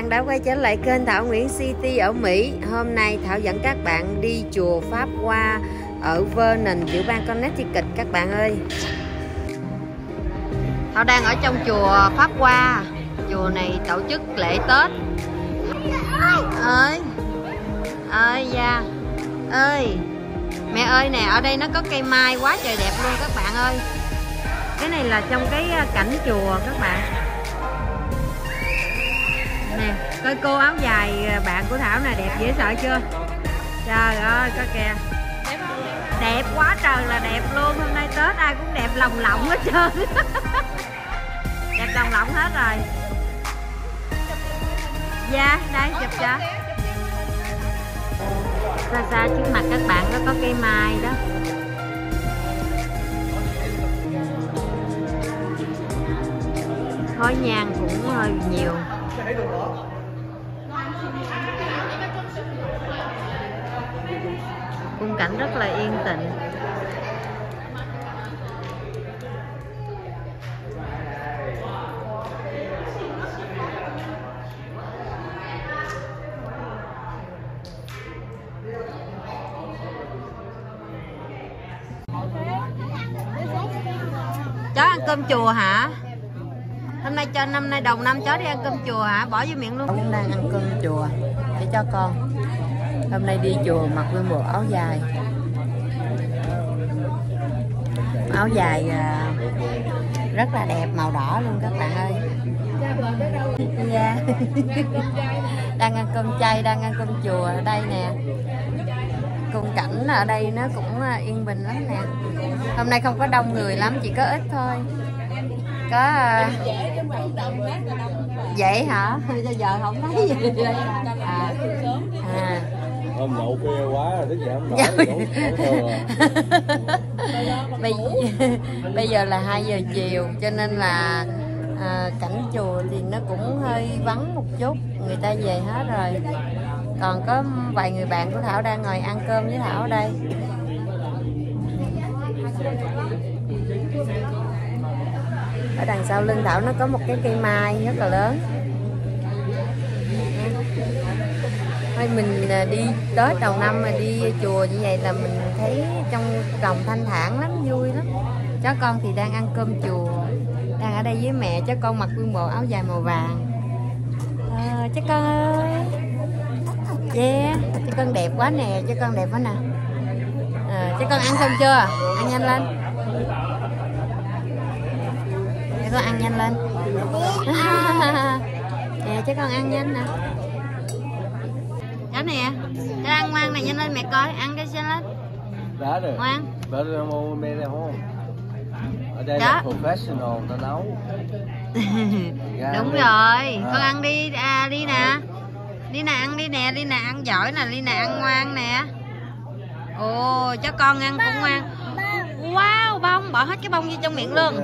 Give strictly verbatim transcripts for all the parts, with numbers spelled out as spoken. An đã quay trở lại kênh Thảo Nguyễn City ở Mỹ. Hôm nay Thảo dẫn các bạn đi chùa Pháp Hoa ở Vernon, tiểu bang Connecticut các bạn ơi. Thảo đang ở trong chùa Pháp Hoa. Chùa này tổ chức lễ Tết. Ơi ơi da ơi mẹ ơi nè, ở đây nó có cây mai quá trời đẹp luôn các bạn ơi. Cái này là trong cái cảnh chùa các bạn nè. Coi cô áo dài bạn của Thảo nè, đẹp dễ sợ chưa. Trời ơi coi kìa, đẹp quá trời là đẹp luôn. Hôm nay Tết ai cũng đẹp lồng lộng hết trơn. Đẹp lồng lộng hết rồi. Dạ đây chụp cho. Xa xa trước mặt các bạn nó có cây mai đó. Khói nhang cũng hơi nhiều. Khung cảnh rất là yên tĩnh. Chó ăn cơm chùa hả? Hôm nay cho năm nay đầu năm chó đi ăn cơm chùa hả? Bỏ vô miệng luôn. Cũng đang ăn cơm chùa để cho con. Hôm nay đi chùa mặc nguyên bộ áo dài. Áo dài rất là đẹp, màu đỏ luôn các bạn ơi. Yeah. Đang ăn cơm chay, đang ăn cơm chùa ở đây nè. Cùng cảnh ở đây nó cũng yên bình lắm nè. Hôm nay không có đông người lắm, chỉ có ít thôi. Có vậy hả? Bây giờ không thấy gì đây. À. À. Hôm nhậu khuya quá rồi, tức giờ không nổi đủ. Bây, bây giờ là hai giờ chiều cho nên là à, cảnh chùa thì nó cũng hơi vắng một chút, người ta về hết rồi. Còn có vài người bạn của Thảo đang ngồi ăn cơm với Thảo ở đây. Ở đằng sau lưng Thảo nó có một cái cây mai rất là lớn. Thôi mình đi Tết đầu năm mà đi chùa như vậy là mình thấy trong lòng thanh thản lắm, vui lắm. Cháu con thì đang ăn cơm chùa, đang ở đây với mẹ. Cháu con mặc nguyên bộ áo dài màu vàng. À, cháu con ơi. Yeah, cháu con đẹp quá nè, cháu con đẹp quá nè. À, cháu con ăn xong chưa? Ăn nhanh lên. Cháu con ăn nhanh lên. Nè, cháu con ăn nhanh nè. Đó nè, cháu ăn ngoan nè, nhanh lên mẹ coi, ăn cái xin lên. Đã rồi. Ngoan. Đã rồi mua mê ra không? Ở đây là professional, ta nấu. Đúng rồi, con ăn đi, à, đi nè. Đi nè ăn đi nè, đi nè ăn giỏi nè, đi nè ăn ngoan nè. Ồ, cháu con ăn cũng ngoan. Wow, bông, bỏ hết cái bông vô trong miệng luôn.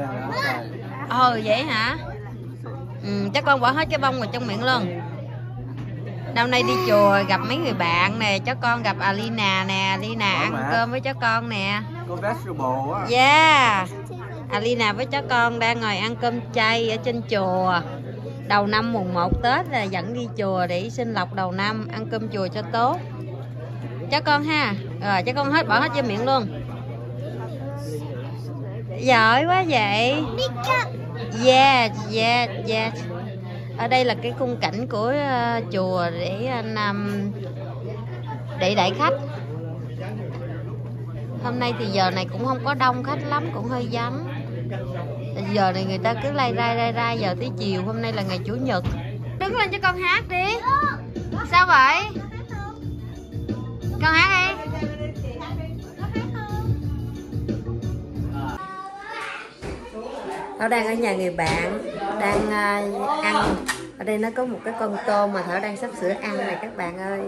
Ờ vậy hả? Ừ, cháu con bỏ hết cái bông vào trong miệng luôn. Năm nay đi chùa gặp mấy người bạn nè, cháu con gặp Alina nè, Alina ăn cơm với cháu con nè. Yeah. Alina với cháu con đang ngồi ăn cơm chay ở trên chùa. Đầu năm mùng một Tết là dẫn đi chùa để xin lộc đầu năm, ăn cơm chùa cho tốt. Cháu con ha. Rồi cháu con hết, bỏ hết vô miệng luôn. Giỏi quá vậy. Yeah, yeah, yeah. Ở đây là cái khung cảnh của uh, chùa để nằm uh, để đãi khách. Hôm nay thì giờ này cũng không có đông khách lắm, cũng hơi vắng. Giờ này người ta cứ lay ra lay ra giờ tới chiều. Hôm nay là ngày Chủ nhật. Đứng lên cho con hát đi. Sao vậy? Con hát đi. Thảo đang ở nhà người bạn, đang ăn. Ở đây nó có một cái con tôm mà Thảo đang sắp sửa ăn này các bạn ơi.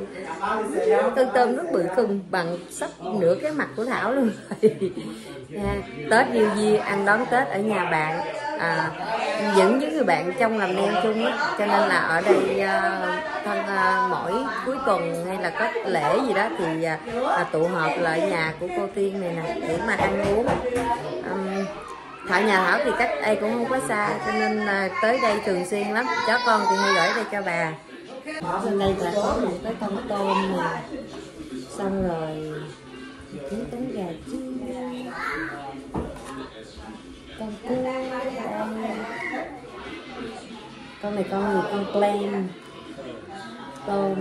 Con tôm rất bự khùng, bằng sắp nửa cái mặt của Thảo luôn. Yeah. Tết New Year, ăn đón Tết ở nhà bạn, à, những những người bạn trong làm nem chung đó. Cho nên là ở đây uh, thân, uh, mỗi cuối tuần hay là có lễ gì đó thì uh, tụ họp lại nhà của cô Tiên này nè để mà ăn uống. um, Thảo nhà Thảo thì cách đây cũng không quá xa cho nên uh, tới đây thường xuyên lắm. Cháu con thì hay gửi đây cho bà. Bỏ bên đây là có một cái con tôm nè, xong rồi trứng trứng gà chiên, con cua, con này con này con clam, tôm,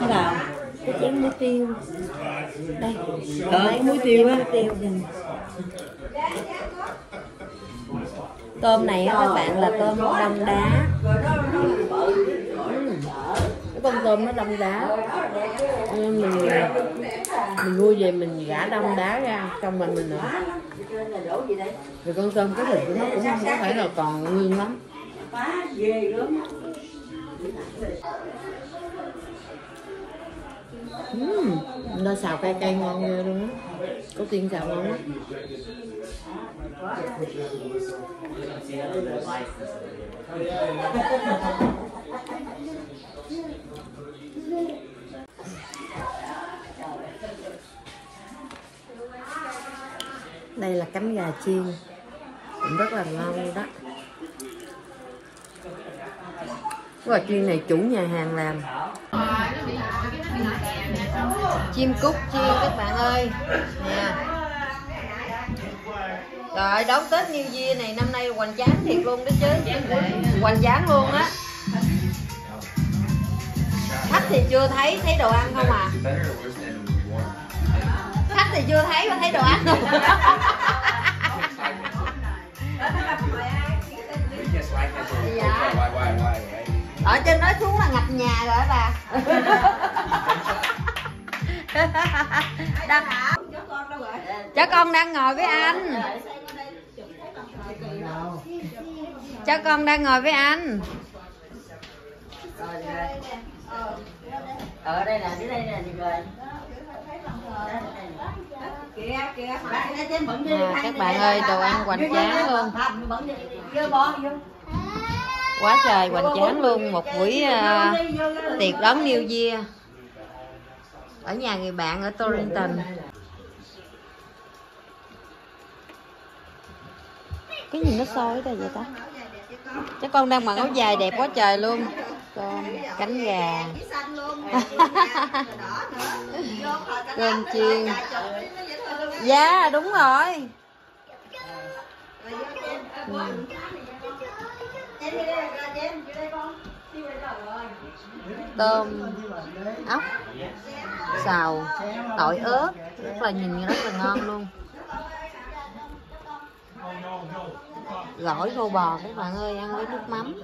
cái nào, cái chén muối tiêu, đây, lấy muối tiêu á, tôm này các bạn là tôm đông đá. Cái con tôm nó đông đá, mình mình mua về mình gã đông đá ra, xong rồi mình nữa. Rồi con tôm cái thịt của nó cũng không có phải là còn nguyên lắm. Uhm, nó xào cay cay ngon ghê luôn á, có tiên xào ngon á. Đây là cánh gà chiên, cũng rất là ngon đó. Cái gà chiên này chủ nhà hàng làm. Chim cút chiên các bạn ơi nè. Rồi đón Tết New Year này, năm nay hoành tráng thiệt luôn đó chứ. Hoành tráng luôn á. Khách thì chưa thấy, thấy đồ ăn không à? Khách thì chưa thấy mà thấy đồ ăn không? Dạ. Ở trên nói xuống là ngập nhà rồi bà. Đang... Cháu con đang ngồi với anh. Cháu con đang ngồi với anh. Ở đây nè, dưới đây nè rồi. À, các bạn ơi, đồ ăn hoành tráng luôn. Quá trời hoành tráng luôn, một buổi uh, tiệc đón New Year ở nhà người bạn ở Torrington. Cái gì nó sôi đây vậy ta? Cháu con đang mặc áo dài đẹp quá trời luôn. Con cánh gà, cơm chiên. Dạ đúng rồi. Ừ. Tôm, ốc, xào, tỏi ớt, rất là nhìn rất là ngon luôn. Gỏi rô bò các bạn ơi, ăn với nước mắm,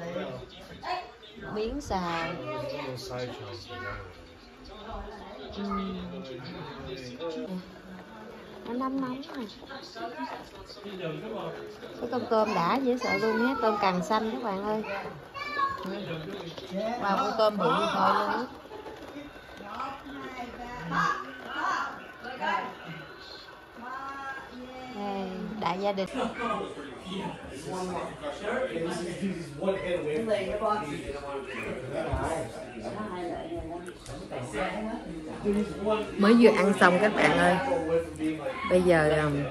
miếng xào. uhm. Nó nóng nóng rồi. Cái con tôm đã dễ sợ luôn nhé, tôm càng xanh các bạn ơi. Wow, con tôm bự như thôi luôn á. Đại gia đình. Mới vừa ăn xong các bạn ơi. Bây giờ mình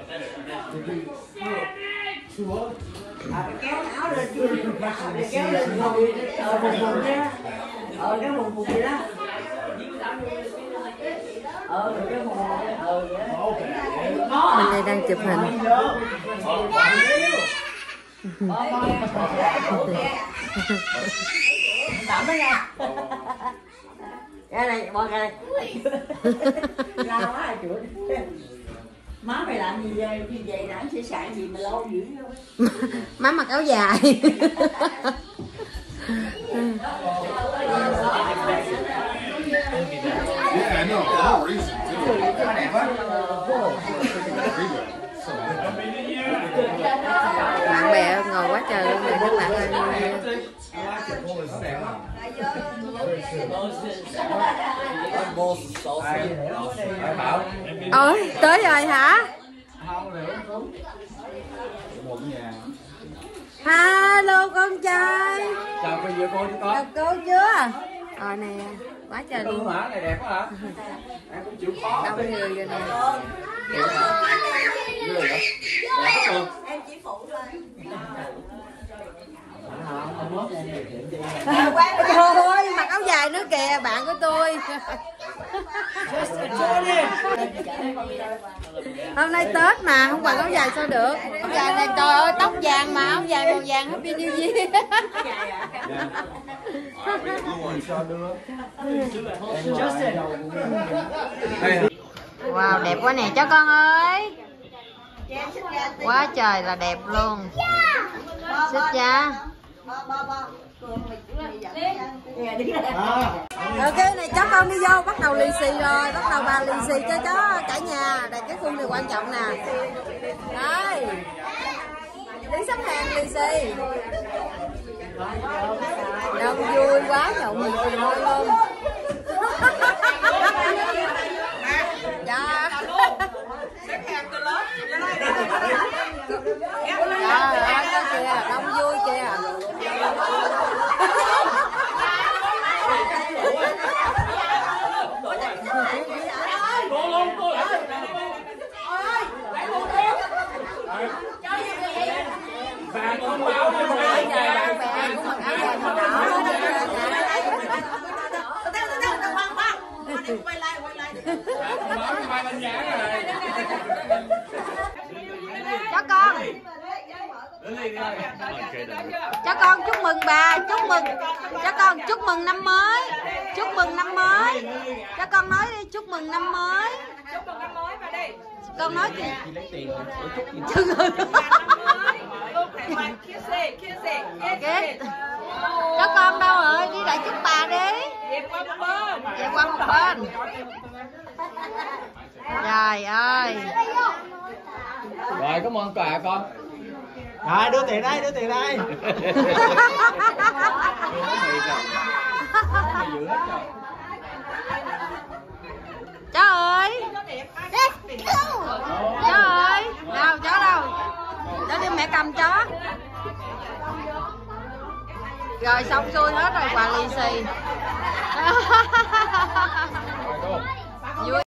đây đang chụp hình. Cái này, bò cái này. Má mày làm gì vậy? Như vậy đã sẽ sạn gì mà lâu dữ vậy? Má mặc áo dài. Bạn bè ngồi quá trời luôn này các bạn ơi. Ôi tới rồi hả? Hello con trai. Chào cô con. Cô chưa? Rồi nè, quá trời luôn. Hả? Này đẹp quá hả? Em cũng chịu khó. Đông người rồi nè. Em chỉ phụ thôi. tay nữa kìa, bạn của tôi. Hôm nay Tết mà không mặc áo dài sao được. Áo dài này trời ơi, tóc vàng mà áo dài còn vàng hết pin như gì. Wow, đẹp quá nè cho con ơi. Quá trời là đẹp luôn. Xích cha. Ok này cháu con đi vô bắt đầu lì xì rồi, bắt đầu bà lì xì cho cháu cả nhà. Đây cái khung này quan trọng nè. Đây. Đứng sắp hàng lì xì. Đông vui quá nhậu mình cười thôi luôn. Dạ. Trời ơi, đó kìa, đông vui kìa. Cho con, cho con chúc mừng bà, chúc mừng, cho con chúc mừng năm mới, chúc mừng năm mới, cho con nói đi chúc mừng năm mới, chúc mừng năm mới bà đi, con nói kìa, cho con đâu rồi đi lại chúc bà đi, về qua một bên. Trời ơi. Rồi cảm ơn quà con. Rồi đưa tiền đây, đưa tiền đây. Cháu ơi. Cháu ơi. Đâu cháu đâu. Cháu đi mẹ cầm chó. Rồi xong xuôi hết rồi quà lì xì. Vui.